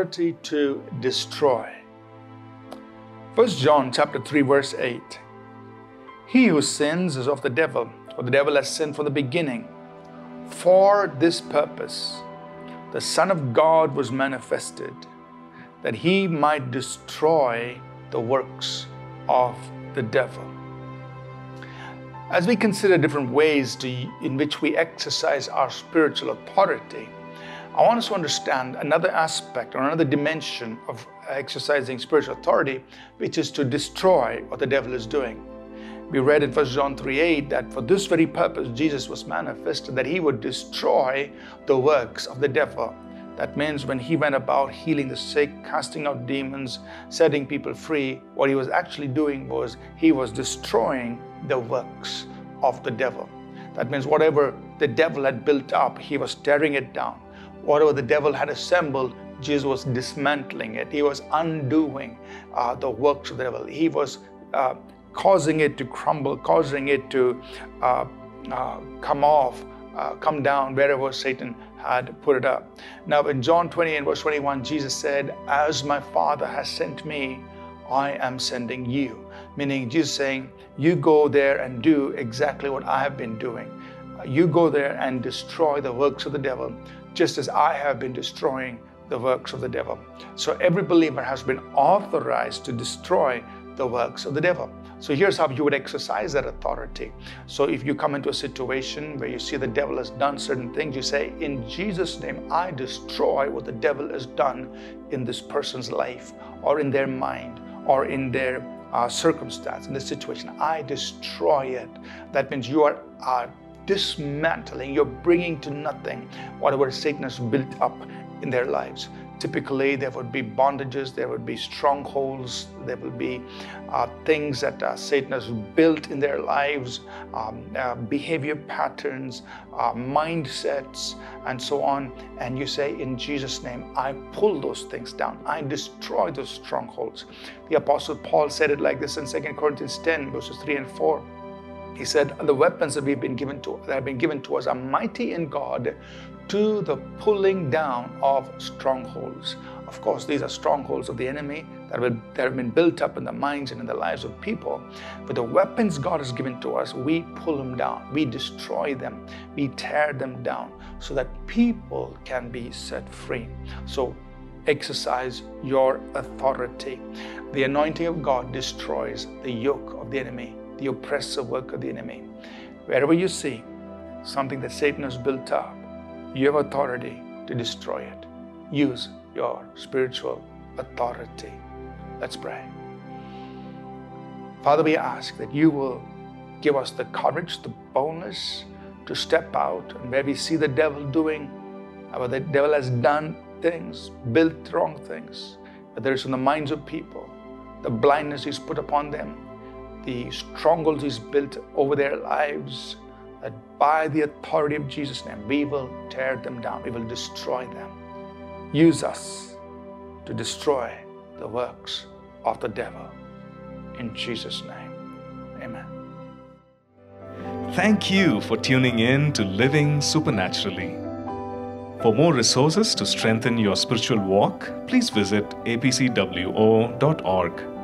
authority to destroy. 1 John chapter 3 verse 8. He who sins is of the devil, for the devil has sinned from the beginning. For this purpose, the Son of God was manifested, that he might destroy the works of the devil. As we consider different ways in which we exercise our spiritual authority, I want us to understand another aspect or another dimension of exercising spiritual authority, which is to destroy what the devil is doing. We read in 1 John 3:8 that for this very purpose Jesus was manifested, that he would destroy the works of the devil. That means when he went about healing the sick, casting out demons, setting people free, what he was actually doing was he was destroying the works of the devil. That means whatever the devil had built up, he was tearing it down. Whatever the devil had assembled, Jesus was dismantling it. He was undoing the works of the devil. He was causing it to crumble, causing it to come down wherever Satan had put it up. Now in John 20 and verse 21, Jesus said, "As my Father has sent me, I am sending you." Meaning Jesus saying, you go there and do exactly what I have been doing. You go there and destroy the works of the devil, just as I have been destroying the works of the devil. So every believer has been authorized to destroy the works of the devil. So here's how you would exercise that authority. So if you come into a situation where you see the devil has done certain things, you say, in Jesus' name, I destroy what the devil has done in this person's life or in their mind or in their circumstance, in this situation. I destroy it. That means you are dismantling, you're bringing to nothing whatever Satan has built up in their lives. Typically, there would be bondages, there would be strongholds, there will be things that Satan has built in their lives, behavior patterns, mindsets, and so on. And you say, in Jesus' name, I pull those things down. I destroy those strongholds. The Apostle Paul said it like this in 2 Corinthians 10, verses 3 and 4. He said, the weapons that have been given to us are mighty in God to the pulling down of strongholds. Of course, these are strongholds of the enemy that have been built up in the minds and in the lives of people. But the weapons God has given to us, we pull them down, we destroy them, we tear them down so that people can be set free. So exercise your authority. The anointing of God destroys the yoke of the enemy, the oppressive work of the enemy. Wherever you see something that Satan has built up, you have authority to destroy it. Use your spiritual authority. Let's pray. Father, we ask that you will give us the courage, the boldness to step out, and where we see the devil doing, where the devil has done things, built wrong things, whether it's in the minds of people, the blindness he's put upon them, the strongholds he's built over their lives, that by the authority of Jesus' name, we will tear them down, we will destroy them. Use us to destroy the works of the devil. In Jesus' name, amen. Thank you for tuning in to Living Supernaturally. For more resources to strengthen your spiritual walk, please visit apcwo.org.